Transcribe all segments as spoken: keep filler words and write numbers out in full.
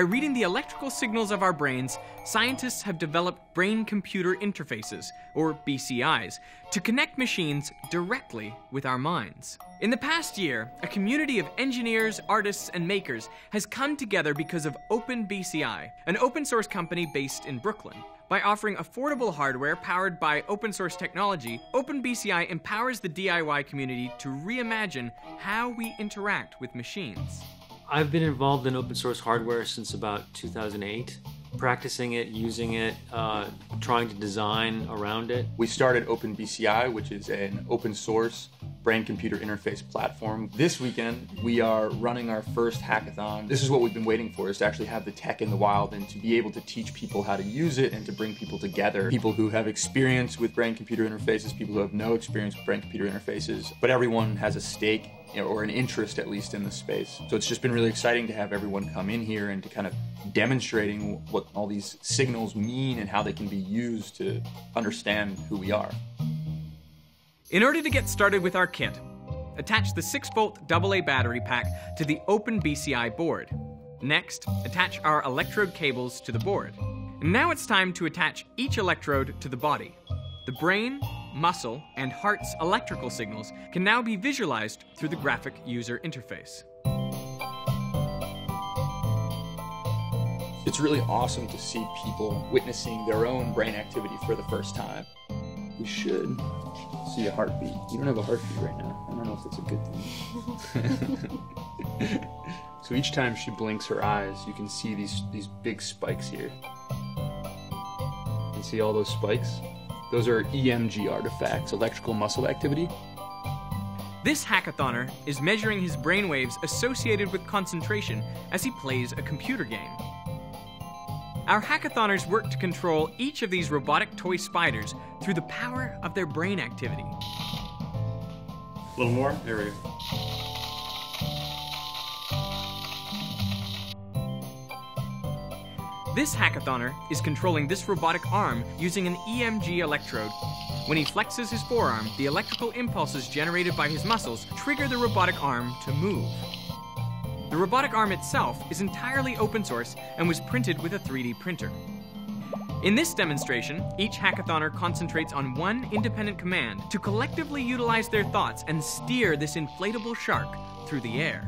By reading the electrical signals of our brains, scientists have developed brain-computer interfaces, or B C Is, to connect machines directly with our minds. In the past year, a community of engineers, artists, and makers has come together because of OpenBCI, an open-source company based in Brooklyn. By offering affordable hardware powered by open-source technology, OpenBCI empowers the D I Y community to reimagine how we interact with machines. I've been involved in open source hardware since about two thousand eight, practicing it, using it, uh, trying to design around it. We started OpenBCI, which is an open source brain-computer interface platform. This weekend, we are running our first hackathon. This is what we've been waiting for, is to actually have the tech in the wild and to be able to teach people how to use it and to bring people together. People who have experience with brain-computer interfaces, people who have no experience with brain-computer interfaces, but everyone has a stake or an interest, at least, in the space. So it's just been really exciting to have everyone come in here and to kind of demonstrating what all these signals mean and how they can be used to understand who we are. In order to get started with our kit, attach the six volt double A battery pack to the OpenBCI board. Next, attach our electrode cables to the board. And now it's time to attach each electrode to the body. The brain, muscle, and heart's electrical signals can now be visualized through the graphic user interface. It's really awesome to see people witnessing their own brain activity for the first time. We should see a heartbeat. You don't have a heartbeat right now. I don't know if that's a good thing. So each time she blinks her eyes, you can see these, these big spikes here. You can see all those spikes. Those are E M G artifacts, electrical muscle activity. This hackathoner is measuring his brainwaves associated with concentration as he plays a computer game. Our hackathoners work to control each of these robotic toy spiders through the power of their brain activity. A little more, there we go. This hackathonner is controlling this robotic arm using an E M G electrode. When he flexes his forearm, the electrical impulses generated by his muscles trigger the robotic arm to move. The robotic arm itself is entirely open source and was printed with a three D printer. In this demonstration, each hackathonner concentrates on one independent command to collectively utilize their thoughts and steer this inflatable shark through the air.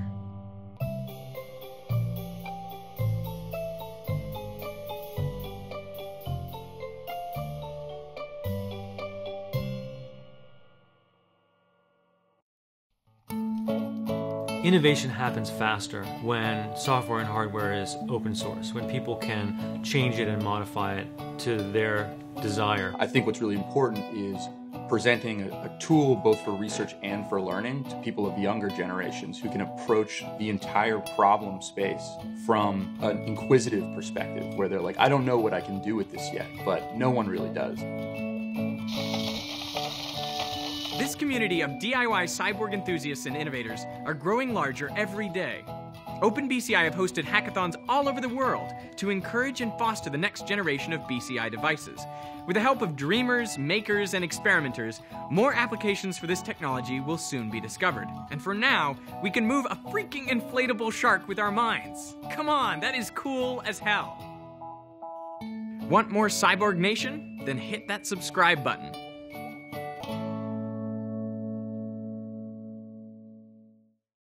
Innovation happens faster when software and hardware is open source, when people can change it and modify it to their desire. I think what's really important is presenting a, a tool both for research and for learning to people of younger generations who can approach the entire problem space from an inquisitive perspective, where they're like, I don't know what I can do with this yet, but no one really does. This community of D I Y cyborg enthusiasts and innovators are growing larger every day. OpenBCI have hosted hackathons all over the world to encourage and foster the next generation of B C I devices. With the help of dreamers, makers, and experimenters, more applications for this technology will soon be discovered. And for now, we can move a freaking inflatable shark with our minds. Come on, that is cool as hell. Want more Cyborg Nation? Then hit that subscribe button.